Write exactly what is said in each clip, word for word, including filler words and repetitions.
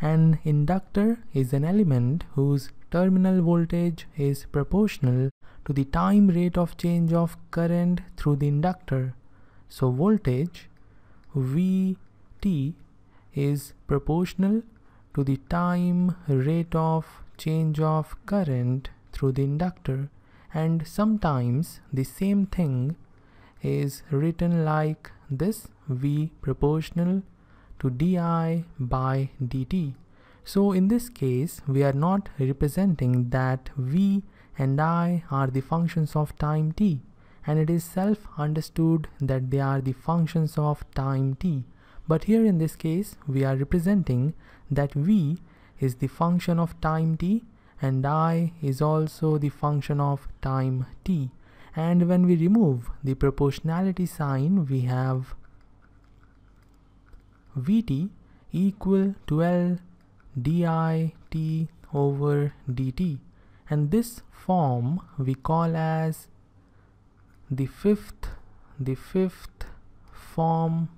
An inductor is an element whose terminal voltage is proportional to the time rate of change of current through the inductor. So voltage V T is proportional to the time rate of change of current through the inductor, and sometimes the same thing is written like this: V proportional to di by dt. So in this case we are not representing that v and I are the functions of time t, and it is self understood that they are the functions of time t, but here in this case we are representing that v is the function of time t and I is also the function of time t, and when we remove the proportionality sign we have Vt equal to L di t over dt, and this form we call as the fifth the fifth form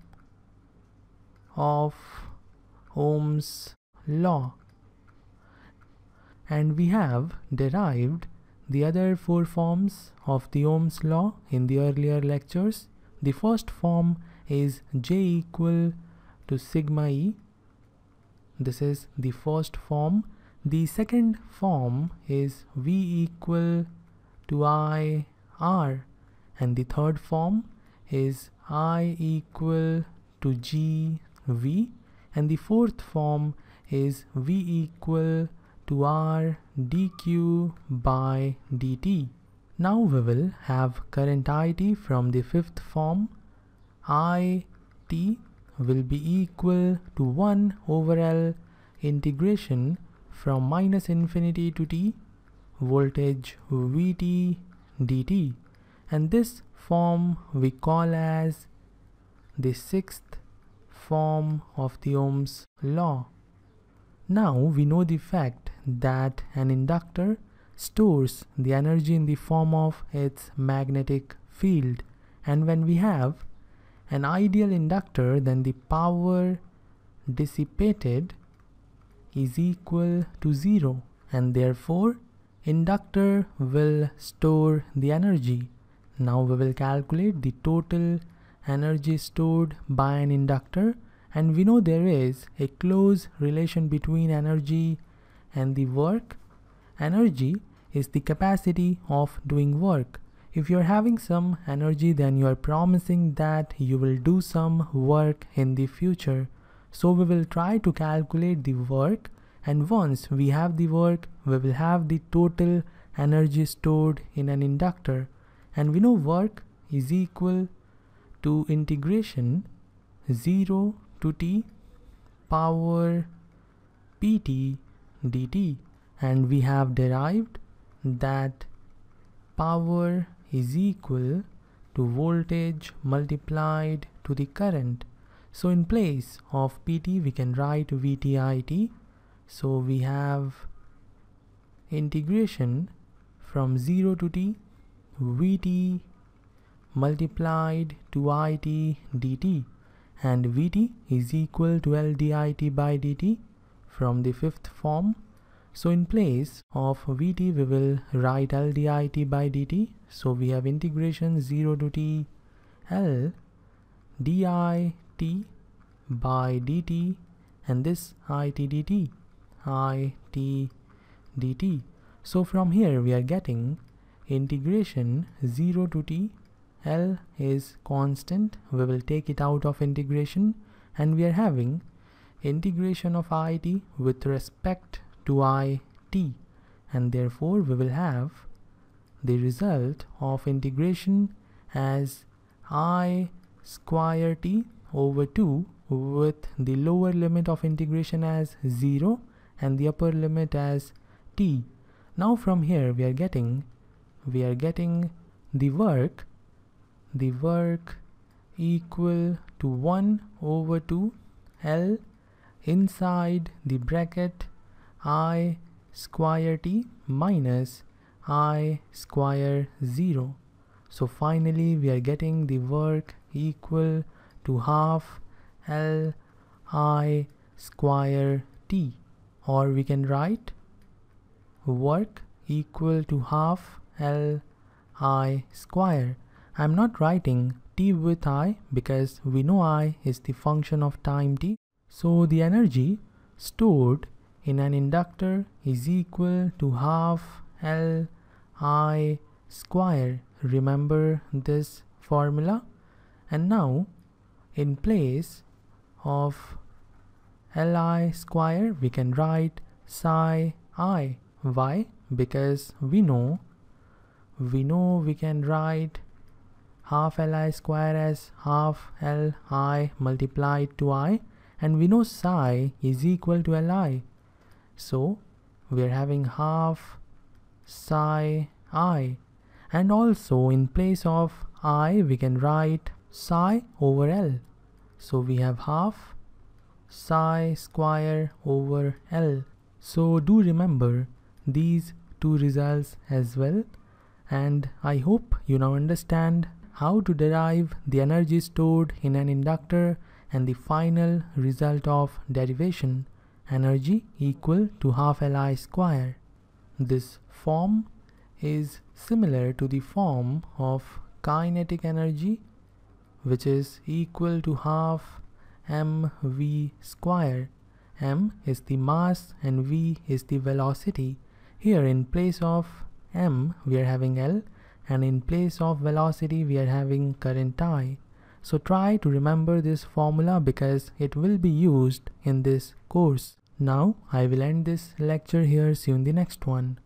of Ohm's law, and we have derived the other four forms of the Ohm's law in the earlier lectures. The first form is J equal to sigma e. This is the first form. The second form is V equal to I R, and the third form is I equal to G V, and the fourth form is V equal to R dQ by dt. Now we will have current I T from the fifth form. I T will be equal to one over L integration from minus infinity to t voltage Vt dt, and this form we call as the sixth form of the Ohm's law. Now we know the fact that an inductor stores the energy in the form of its magnetic field, and when we have an ideal inductor, then the power dissipated is equal to zero, and therefore inductor will store the energy. Now we will calculate the total energy stored by an inductor, and we know there is a close relation between energy and the work. Energy is the capacity of doing work. If you are having some energy, then you are promising that you will do some work in the future. So we will try to calculate the work, and once we have the work we will have the total energy stored in an inductor, and we know work is equal to integration zero to t power pt dt, and we have derived that power is equal to voltage multiplied to the current. So in place of P T we can write V T I T. So we have integration from zero to t Vt multiplied to I T dt, and Vt is equal to L di(t) by dt from the fifth form. So in place of Vt we will write L di(t) by dt. So we have integration zero to t L di(t) by dt, and this I t dt I t dt. So from here we are getting integration zero to t L is constant. We will take it out of integration, and we are having integration of I t with respect to I t, and therefore we will have the result of integration as I square t over two, with the lower limit of integration as zero and the upper limit as t. Now from here we are getting we are getting the work the work equal to one over two L inside the bracket I square t minus I square zero. So finally we are getting the work equal to half L I square T, or we can write work equal to half L I square. I'm not writing T with I because we know I is the function of time T. So the energy stored in an inductor is equal to half L I square. Remember this formula. And now in place of L I square we can write psi I. Why? Because we know we know we can write half Li square as half Li multiplied to I, and we know psi is equal to Li, so we are having half psi I. And also in place of I we can write psi over L, so we have half psi square over L. So do remember these two results as well, and I hope you now understand how to derive the energy stored in an inductor and the final result of derivation, energy equal to half Li square. This form is similar to the form of kinetic energy, which is equal to half mv square. M is the mass and v is the velocity. Here in place of m we are having L, and in place of velocity we are having current I. So try to remember this formula because it will be used in this course. Now I will end this lecture here. See you in the next one.